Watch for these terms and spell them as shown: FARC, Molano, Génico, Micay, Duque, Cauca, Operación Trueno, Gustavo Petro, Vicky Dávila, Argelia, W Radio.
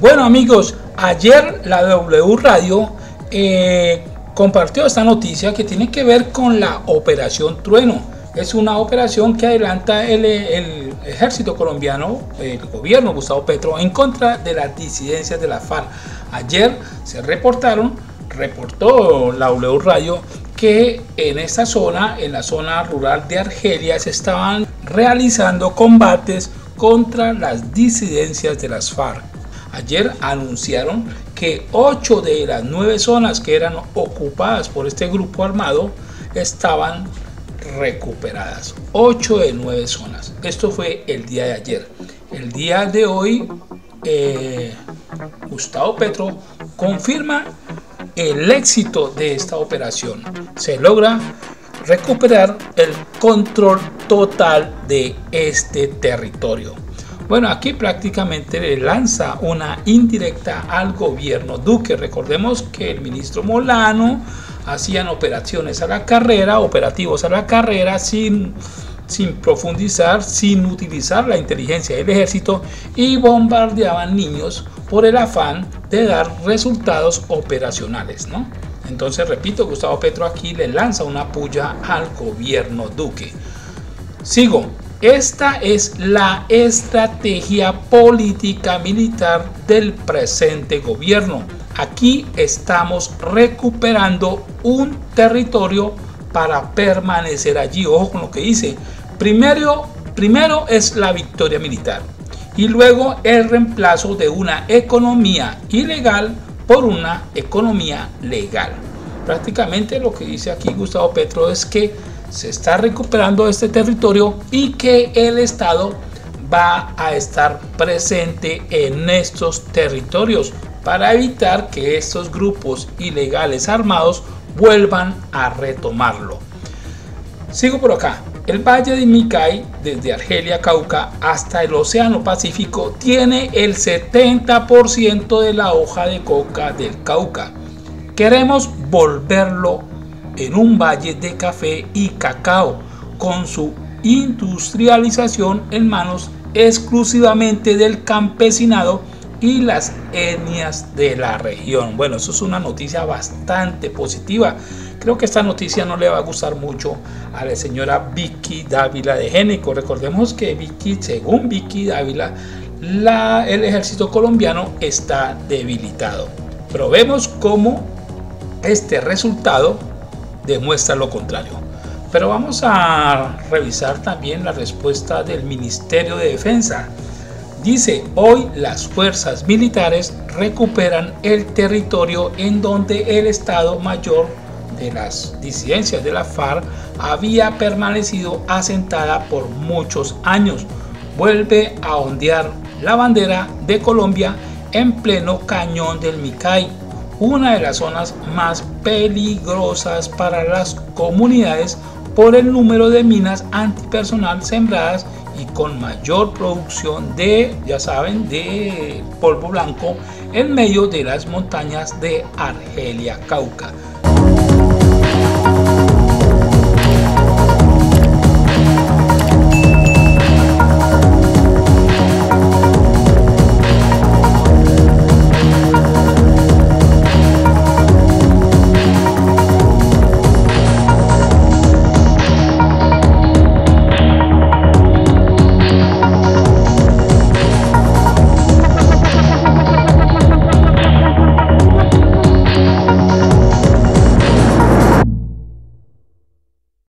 Bueno amigos, ayer la W Radio compartió esta noticia que tiene que ver con la Operación Trueno. Es una operación que adelanta el ejército colombiano, el gobierno Gustavo Petro, en contra de las disidencias de la FARC. Ayer se reportó la W Radio que en esta zona, en la zona rural de Argelia, se estaban realizando combates contra las disidencias de las FARC. Ayer anunciaron que 8 de las 9 zonas que eran ocupadas por este grupo armado estaban recuperadas. 8 de 9 zonas. Esto fue el día de ayer. El día de hoy, Gustavo Petro confirma el éxito de esta operación. Se logra recuperar el control total de este territorio. Bueno, aquí prácticamente le lanza una indirecta al gobierno Duque. Recordemos que el ministro Molano hacían operaciones a la carrera, operativos a la carrera, sin profundizar, sin utilizar la inteligencia del ejército, y bombardeaban niños por el afán de dar resultados operacionales, ¿no? Entonces, repito, Gustavo Petro aquí le lanza una puya al gobierno Duque. Sigo. Esta es la estrategia política militar del presente gobierno. Aquí estamos recuperando un territorio para permanecer allí. Ojo con lo que dice. Primero es la victoria militar y luego el reemplazo de una economía ilegal por una economía legal. Prácticamente lo que dice aquí Gustavo Petro es que se está recuperando este territorio y que el Estado va a estar presente en estos territorios para evitar que estos grupos ilegales armados vuelvan a retomarlo. Sigo por acá. El valle de Micay, desde Argelia, Cauca hasta el Océano Pacífico, tiene el 70% de la hoja de coca del Cauca. Queremos volverlo en un valle de café y cacao, con su industrialización en manos exclusivamente del campesinado y las etnias de la región. Bueno, eso es una noticia bastante positiva. Creo que esta noticia no le va a gustar mucho a la señora Vicky Dávila de Génico. Recordemos que según Vicky Dávila, el ejército colombiano está debilitado. Pero vemos cómo este resultado demuestra lo contrario. Pero vamos a revisar también la respuesta del Ministerio de Defensa. Dice: hoy las fuerzas militares recuperan el territorio en donde el Estado Mayor de las disidencias de la FARC había permanecido asentada por muchos años. Vuelve a ondear la bandera de Colombia en pleno cañón del Micay, una de las zonas más peligrosas para las comunidades por el número de minas antipersonal sembradas y con mayor producción de, ya saben, de polvo blanco en medio de las montañas de Argelia, Cauca.